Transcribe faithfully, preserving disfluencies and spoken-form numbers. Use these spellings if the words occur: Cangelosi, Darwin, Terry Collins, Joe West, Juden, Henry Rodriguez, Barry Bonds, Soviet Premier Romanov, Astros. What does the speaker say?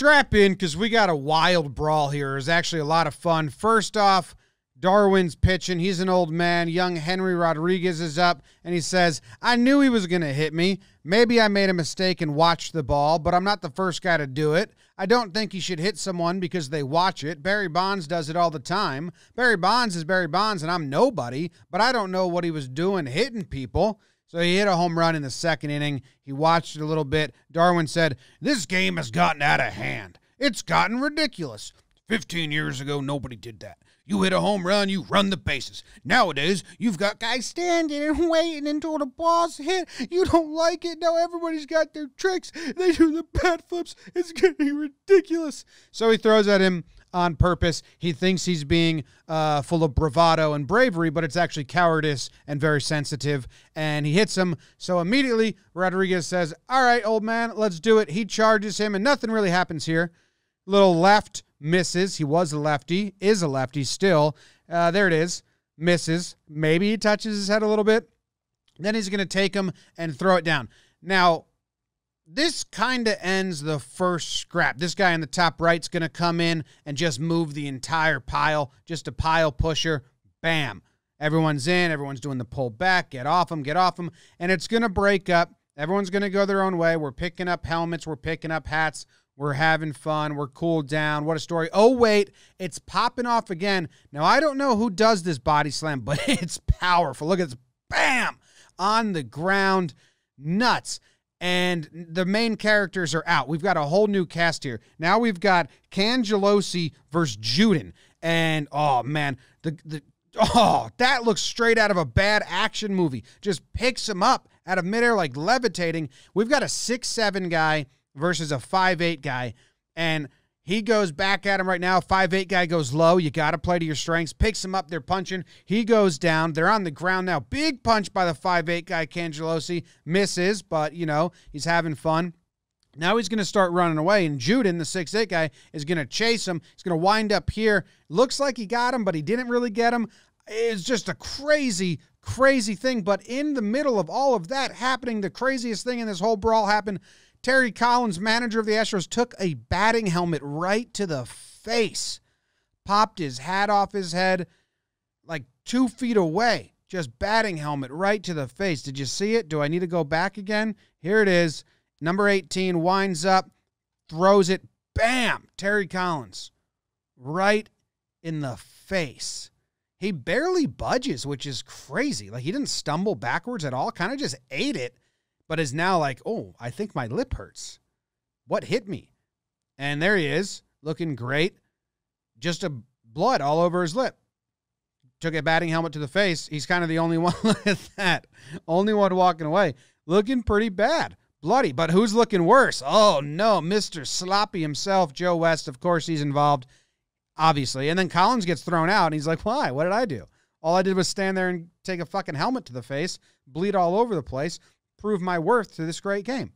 strap in because we got a wild brawl here. It was actually a lot of fun. First off, Darwin's pitching. He's an old man. Young Henry Rodriguez is up, and he says, I knew he was going to hit me. Maybe I made a mistake and watched the ball, but I'm not the first guy to do it. I don't think he should hit someone because they watch it. Barry Bonds does it all the time. Barry Bonds is Barry Bonds, and I'm nobody, but I don't know what he was doing hitting people. So he hit a home run in the second inning. He watched it a little bit. Darwin said, this game has gotten out of hand. It's gotten ridiculous. fifteen years ago, nobody did that. You hit a home run, you run the bases. Nowadays, you've got guys standing and waiting until the ball's hit. You don't like it. Now everybody's got their tricks. They do the bat flips. It's getting ridiculous. So he throws at him on purpose. He thinks he's being uh, full of bravado and bravery, but it's actually cowardice and very sensitive. And he hits him. So immediately, Rodriguez says, all right, old man, let's do it. He charges him, and nothing really happens here. Little left. Misses. He was a lefty, is a lefty still. Uh, there it is. Misses. Maybe he touches his head a little bit. Then he's going to take him and throw it down. Now, this kind of ends the first scrap. This guy in the top right's going to come in and just move the entire pile, just a pile pusher. Bam. Everyone's in. Everyone's doing the pull back. Get off him. Get off him. And it's going to break up. Everyone's going to go their own way. We're picking up helmets. We're picking up hats. We're having fun. We're cooled down. What a story. Oh, wait. It's popping off again. Now, I don't know who does this body slam, but it's powerful. Look at this. Bam! On the ground. Nuts. And the main characters are out. We've got a whole new cast here. Now we've got Cangelosi versus Juden. And, oh, man. the the Oh, that looks straight out of a bad action movie. Just picks him up out of midair like levitating. We've got a six seven guy versus a five eight guy, and he goes back at him right now. five eight guy goes low. You got to play to your strengths. Picks him up. They're punching. He goes down. They're on the ground now. Big punch by the five eight guy, Cangelosi. Misses, but, you know, he's having fun. Now he's going to start running away, and Juden, the six eight guy, is going to chase him. He's going to wind up here. Looks like he got him, but he didn't really get him. It's just a crazy, crazy thing, but in the middle of all of that happening, the craziest thing in this whole brawl happened. Terry Collins, manager of the Astros, took a batting helmet right to the face, popped his hat off his head like two feet away, just batting helmet right to the face. Did you see it? Do I need to go back again? Here it is. Number eighteen winds up, throws it, bam, Terry Collins right in the face. He barely budges, which is crazy. Like, he didn't stumble backwards at all, kind of just ate it. But is now like, oh, I think my lip hurts. What hit me? And there he is, looking great. Just a blood all over his lip. Took a batting helmet to the face. He's kind of the only one like that. Only one walking away. Looking pretty bad. Bloody. But who's looking worse? Oh, no. Mister Sloppy himself, Joe West. Of course, he's involved, obviously. And then Collins gets thrown out, and he's like, why? What did I do? All I did was stand there and take a fucking helmet to the face, bleed all over the place, prove my worth to this great game.